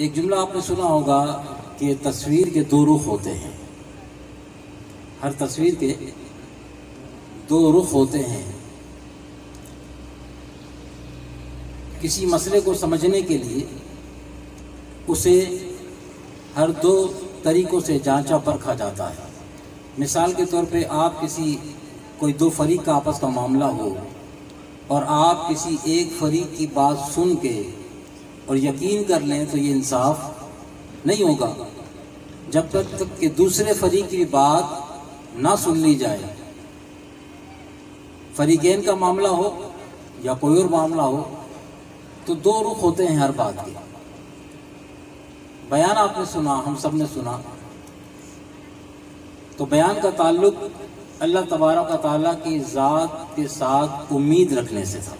एक जुमला आपने सुना होगा कि तस्वीर के दो रुख होते हैं, हर तस्वीर के दो रुख होते हैं। किसी मसले को समझने के लिए उसे हर दो तरीक़ों से जांचा परखा जाता है। मिसाल के तौर पे आप किसी कोई दो फरीक का आपस का मामला हो और आप किसी एक फरीक की बात सुन के और यकीन कर लें तो ये इंसाफ नहीं होगा जब तक कि दूसरे फरीक की बात ना सुन ली जाए। फरीकेन का मामला हो या कोई और मामला हो तो दो रुख होते हैं हर बात के। बयान आपने सुना, हम सब ने सुना, तो बयान का ताल्लुक अल्लाह तबारक व तआला की ज़ात के साथ उम्मीद रखने से था,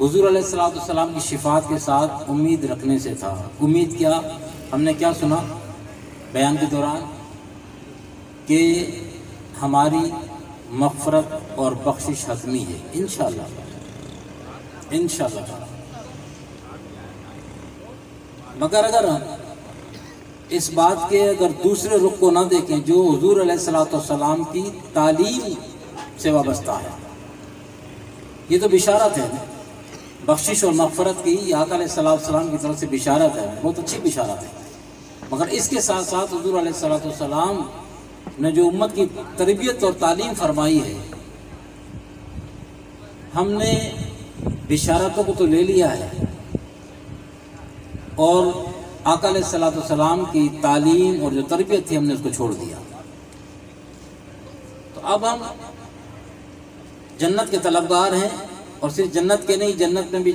हुजूर अलैहिस्सलातु वस्सलाम की शिफात के साथ उम्मीद रखने से था। उम्मीद क्या, हमने क्या सुना बयान के दौरान कि हमारी मग़फ़िरत और बख्शिश हतमी है इंशाअल्लाह इंशाअल्लाह। मगर अगर इस बात के अगर दूसरे रुख को ना देखें जो हुजूर अलैहिस्सलातु वस्सलाम की तालीम से वाबस्ता है, ये तो बिशारत है, बख्शिश और मग़फ़िरत की ये आका अलैहिस्सलातु वस्सलाम की तरफ से बिशारत है, बहुत अच्छी बिशारत है। मगर इसके साथ साथ हुजूर अलैहिस्सलातु वस्सलाम ने जो उम्मत की तरबियत और तालीम फरमाई है, हमने बिशारतों को तो ले लिया है और आका अलैहिस्सलातु वस्सलाम की तालीम और जो तरबियत थी हमने उसको छोड़ दिया। तो अब हम जन्नत के तलबगार हैं और सिर्फ जन्नत के नहीं, जन्नत में भी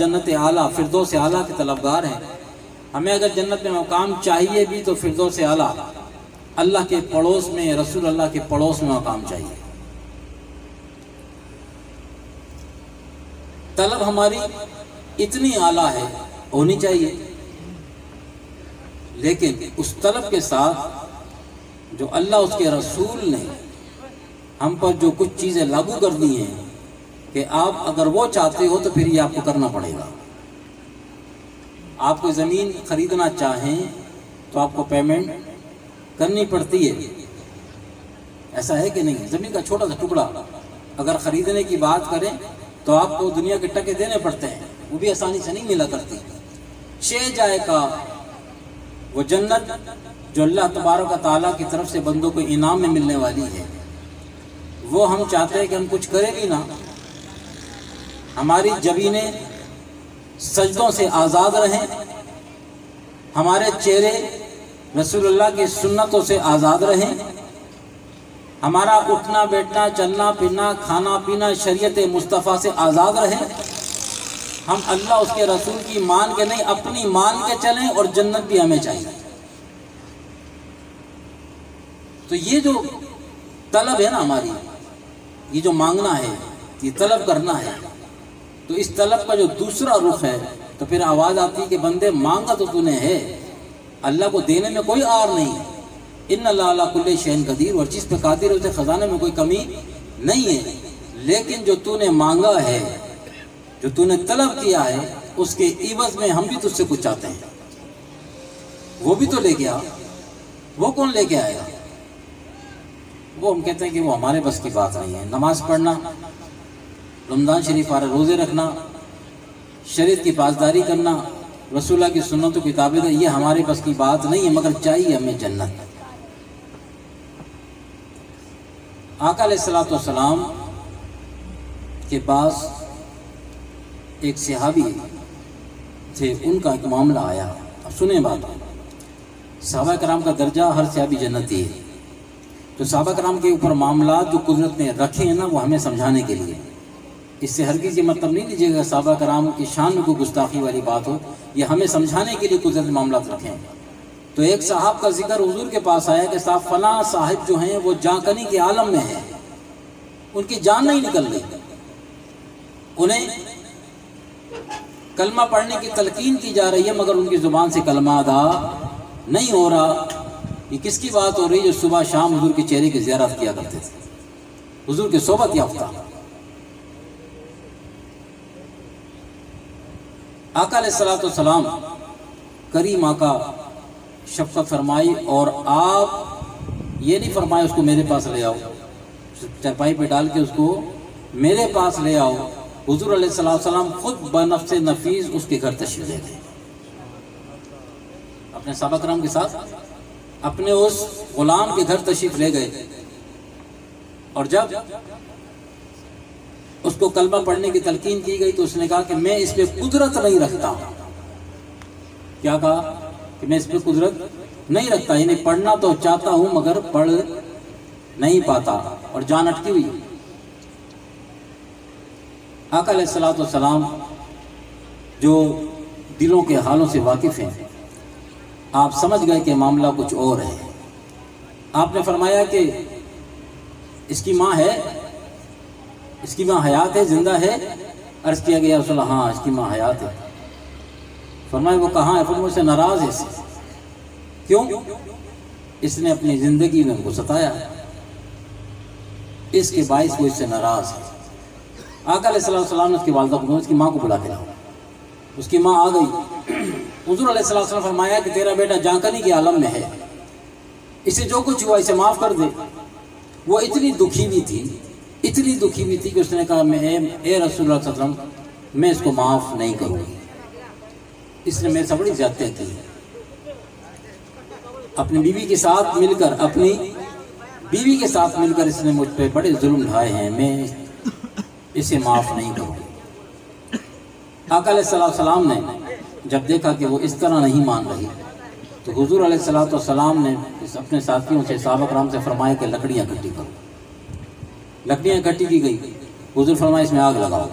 जन्नत आला फिरदौस आला के तलबगार हैं। हमें अगर जन्नत में मकाम चाहिए भी तो फिरदौस आला अल्लाह के पड़ोस में, रसूल अल्लाह के पड़ोस में मकाम चाहिए। तलब हमारी इतनी आला है, होनी चाहिए, लेकिन उस तलब के साथ जो अल्लाह उसके रसूल ने हम पर जो कुछ चीज़ें लागू कर दी हैं कि आप अगर वो चाहते हो तो फिर ये आपको करना पड़ेगा। आपको ज़मीन ख़रीदना चाहें तो आपको पेमेंट करनी पड़ती है, ऐसा है कि नहीं? ज़मीन का छोटा सा टुकड़ा अगर ख़रीदने की बात करें तो आपको दुनिया के टके देने पड़ते हैं, वो भी आसानी से नहीं मिला करती। शे जाए का वो जन्नत जो अल्लाह तबारक व तआला की तरफ से बंदों को इनाम में मिलने वाली है, वो हम चाहते हैं कि हम कुछ करें भी ना, हमारी जबीने सजदों से आज़ाद रहें, हमारे चेहरे रसूलुल्लाह की सुन्नतों से आज़ाद रहें, हमारा उठना बैठना चलना फिरना खाना पीना शरीयत मुस्तफ़ा से आज़ाद रहें, हम अल्लाह उसके रसूल की मान के नहीं अपनी मान के चलें और जन्नत भी हमें चाहिए। तो ये जो तलब है ना हमारी, ये जो मांगना है, ये तलब करना है, तो इस तलब का जो दूसरा रुख है तो फिर आवाज़ आती है कि बंदे मांगा तो तूने है, अल्लाह को देने में कोई आर नहीं है, इन्नल्लाह अला कुल्ली शैइन कदीर, और चीज़ पे कादिर, उसके ख़जाने में कोई कमी नहीं है। लेकिन जो तूने मांगा है, जो तूने तलब किया है, उसके इवज़ में हम भी तुझसे कुछ चाहते हैं, वो भी तो लेके आ, वो कौन लेके आएगा? वो हम कहते हैं कि वो हमारे बस की बात नहीं है। नमाज पढ़ना, रमज़ान शरीफ आ रहा, रोज़े रखना, शरीयत की पासदारी करना, रसूल की सुन्नतों की ताबीद, ये हमारे बस की बात नहीं है, मगर चाहिए हमें जन्नत। आका अलैहिस्सलातु वस्सलाम के पास एक सहाबी थे, उनका एक मामला आया। अब सुने बात, सहाबा कराम का दर्जा हर सहाबी जन्नती है, तो सहाबा कराम के ऊपर मामला जो कुदरत ने रखे हैं ना, वो हमें समझाने के लिए। इससे हरगिज़ ये मतलब नहीं लीजिएगा सहाबा कराम की शान में कोई गुस्ताखी वाली बात हो, ये हमें समझाने के लिए कुदरत ने मामला रखे। तो एक साहब का जिक्र हुजूर के पास आया कि साहब फला साहिब जो हैं वो जाकनी के आलम में हैं, उनकी जान नहीं निकल रही, उन्हें कलमा पढ़ने की तलकीन की जा रही है मगर उनकी ज़ुबान से कलमा अदा नहीं हो रहा। ये किसकी बात हो रही है? जो सुबह शाम हुजूर के चेहरे की ज़ियारत किया करते थे, हुजूर के सोबत याफ्ता। आका अलैहिस्सलाम करीम आका शफ़क़त फरमाई और आप ये नहीं फरमाए उसको मेरे पास ले आओ, चरपाई पे डाल के उसको मेरे पास ले आओ। हुज़ूर अलैहिस्सलाम खुद बनफ़्स नफीस उसके घर तशरीफ़ ले गए अपने सहाबा कराम के साथ, अपने उस ग़ुलाम के घर तशरीफ़ ले गए। और जब उसको कलमा पढ़ने की तलकीन की गई तो उसने कहा कि मैं इस पर कुदरत नहीं रखता। क्या कहा कि मैं इस पर कुदरत नहीं रखता, यानी पढ़ना तो चाहता हूँ मगर पढ़ नहीं पाता और जान अटकी हुई। आका अलैहिस्सलाम जो दिलों के हालों से वाकिफ़ हैं, आप समझ गए कि मामला कुछ और है। आपने फरमाया कि इसकी माँ है, इसकी माँ हयात है, जिंदा है। अर्ज़ किया गया रसूल अल्लाह, हाँ इसकी माँ हयात है। फरमाया वो कहाँ है? फरमाया उससे नाराज़ है। इससे क्यों? इसने अपनी ज़िंदगी में उनको सताया, इसके बायस वो इससे नाराज़ है। आका अलैहिस्सलाम ने उसकी वालदा को, उसकी माँ को बुला के लाओ। उसकी माँ आ गई। हुज़ूर अलैहिस्सलाम ने फरमाया कि तेरा बेटा जांकनी के आलम में है, इसे जो कुछ हुआ इसे माफ़ कर दे। वो इतनी दुखी भी थी, इतनी दुखी भी थी कि उसने कहा मैं ए रसूल अल्लाह सल्लम मैं इसको माफ़ नहीं करूँगी, इसने मेरे से बड़ी ज़्यादती की। अपनी बीवी के साथ मिलकर इसने मुझ पर बड़े जुल्म ढाए हैं, मैं इसे माफ़ नहीं करूँगी। आका अलैहिस्सलाम ने जब देखा कि वो इस तरह नहीं मान रही तो हुज़ूर अलैहिस्सलाम ने अपने साथियों से सहाबा किराम से फरमाया कि लकड़ियाँ इकट्ठी करो। लकड़ियाँ इकट्ठी की गई। हुज़ूर फरमाया इसमें आग लगाओ।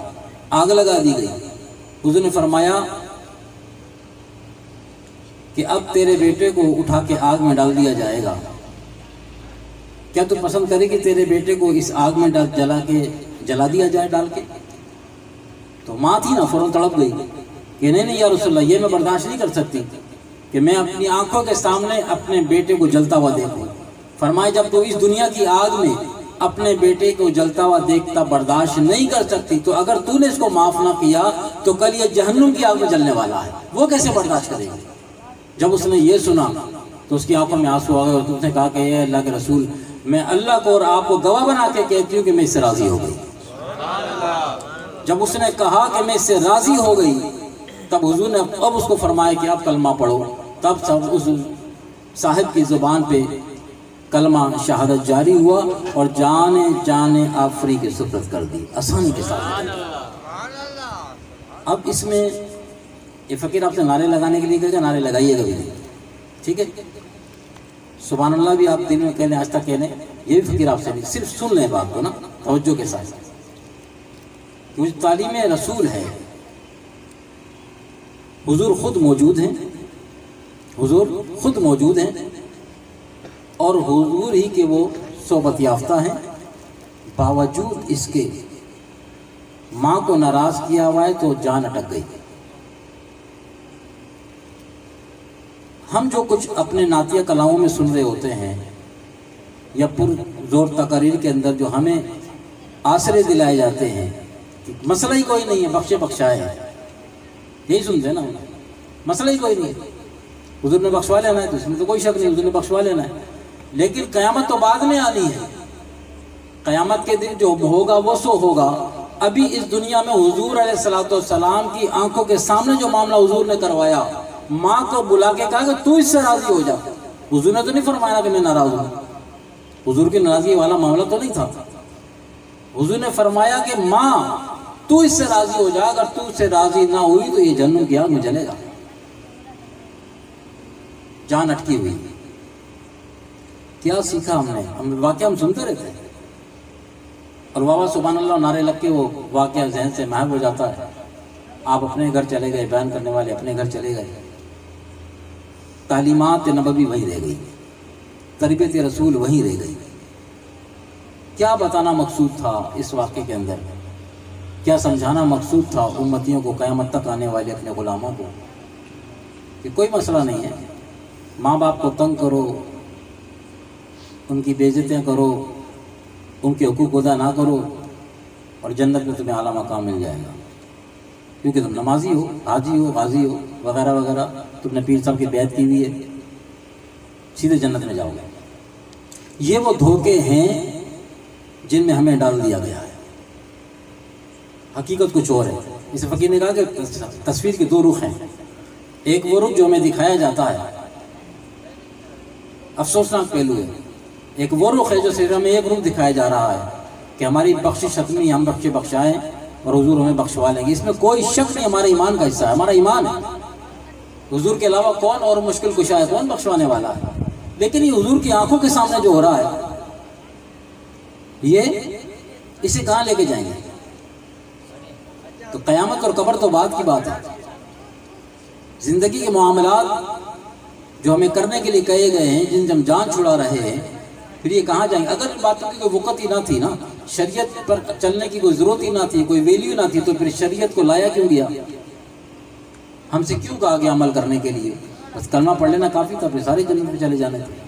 आग लगा दी गई। हुज़ूर ने फरमाया कि अब तेरे बेटे को उठा के आग में डाल दिया जाएगा, क्या तू पसंद करेगी तेरे बेटे को इस आग में जला दिया जाए डाल के? तो माँ थी ना, फ़ौरन तड़प गई कि नहीं नहीं या रसूलल्लाह, ये मैं बर्दाश्त नहीं कर सकती कि मैं अपनी आँखों के सामने अपने बेटे को जलता हुआ देखूँ। फरमाया जब तू इस दुनिया की आग में अपने बेटे को जलता हुआ देखता बर्दाश्त नहीं कर सकती तो अगर तूने इसको माफ़ ना किया तो कल ये जहन्नुम की आग में जलने वाला है, वो कैसे बर्दाश्त करेगी? जब उसने ये सुना तो उसकी आंखों में आंसू आ गए और उसने कहा कि अल्लाह के रसूल, मैं अल्लाह को और आपको गवाह बना के कहती हूँ कि मैं इससे राज़ी हो गई। जब उसने कहा कि मैं इससे राज़ी हो गई तब हुजूर ने अब उसको फरमाया कि आप कलमा पढ़ो। तब सब उस साहिब की ज़ुबान पर कलमा शहादत जारी हुआ और जाने जाने आफरी के सुपुर्द कर दी आसानी के साथ। अब इसमें ये फ़कीर आपसे नारे लगाने के लिए कहेगा, नारे लगाइएगा भी नहीं, ठीक है? सुभान अल्लाह भी आप दिन में कहने, आज तक कहने, ये भी फ़कीर आपसे नहीं, सिर्फ सुन लें बात को ना तवज्जो के साथ। क्योंकि तालीम रसूल है, हुजूर खुद मौजूद हैं, और हुजूर ही के वो सोबत याफ्ता हैं। बावजूद इसके माँ को नाराज़ किया हुआ है तो जान अटक गई। हम जो कुछ अपने नातिया कलाओं में सुन रहे होते हैं या पुरजोर तकरीर के अंदर जो हमें आसरे दिलाए जाते हैं कि मसला ही कोई नहीं है, बख्शे बख्शाए, यही सुनते हैं ना, मसला ही कोई नहीं है, हुजूर ने बख्शवा लेना है, तो इसमें तो कोई शक नहीं, हुजूर ने बख्शवा लेना है। लेकिन क़यामत तो बाद में आनी है। क़यामत के दिन जो होगा वो सो होगा। अभी इस दुनिया में हुजूर अलैहिस्सलाम की आंखों के सामने जो मामला हुजूर ने करवाया, माँ को बुला के कहा कि तू इससे राज़ी हो जा। हुजूर ने तो नहीं फरमाया कि मैं नाराज़ हूँ, हुजूर की नाराज़गी वाला मामला तो नहीं था। हुजूर ने फरमाया कि माँ तू इससे राज़ी हो जा, अगर तू इससे राज़ी ना हुई तो ये जहन्नुम की आग में जलेगा। जान अटकी हुई। क्या सीखा हमने? हम सुनते रहते हैं और वाह वाह सुभान अल्लाह नारे लग के वो वाक़या जहन से महव हो जाता है। आप अपने घर चले गए, बयान करने वाले अपने घर चले गए, तालीमात नबवी वहीं रह गई, तरबियत रसूल वहीं रह गई। क्या बताना मकसूद था इस वाक़े के अंदर? क्या समझाना मकसूद था उम्मतियों को, क़यामत तक आने वाले अपने ग़ुलामों को कि कोई मसला नहीं है, माँ बाप को तंग करो, उनकी बेइज्जतियाँ करो, उनके हुकूक अदा ना करो और जन्नत में तुम्हें आला मकाम मिल जाएगा। क्योंकि तुम नमाजी हो, हाजी हो, गाजी हो वगैरह वगैरह, तुमने पीर साहब की बैत की हुई है, सीधे जन्नत में जाओगे। ये वो धोखे हैं जिनमें हमें डाल दिया गया है, हकीकत कुछ और है। इस फकीर ने कहा कि तस्वीर के दो रुख हैं, एक वो रुख जो हमें दिखाया जाता है, अफसोसनाक पहलू है, एक वो रुख है जो सिर्फ हमें एक रुख दिखाया जा रहा है कि हमारी बख्शिश हतमी, हम बख्शे बख्शाएँ और हुजूर हमें बख्शवा लेंगे। इसमें कोई शक नहीं, हमारे ईमान का हिस्सा है, हमारा ईमान है। हुजूर के अलावा कौन और मुश्किल कुशा है, कौन बख्शवाने वाला है। लेकिन ये हुजूर की आंखों के सामने जो हो रहा है, ये इसे कहाँ लेके जाएंगे? तो क़यामत और कब्र तो बाद की बात है। ज़िंदगी के मामलात जो हमें करने के लिए कहे गए हैं, जिन जम जान छुड़ा रहे हैं, फिर ये कहाँ जाएंगे? अगर इन बातों की कोई वक़्त ही ना थी ना, शरीयत पर चलने की कोई ज़रूरत ही ना थी, कोई वैल्यू ना थी, तो फिर शरीयत को लाया क्यों गया? हमसे क्यों कहा गया अमल करने के लिए? बस कलमा पढ़ लेना काफ़ी था, फिर सारे जन्नत में चले जाने थे।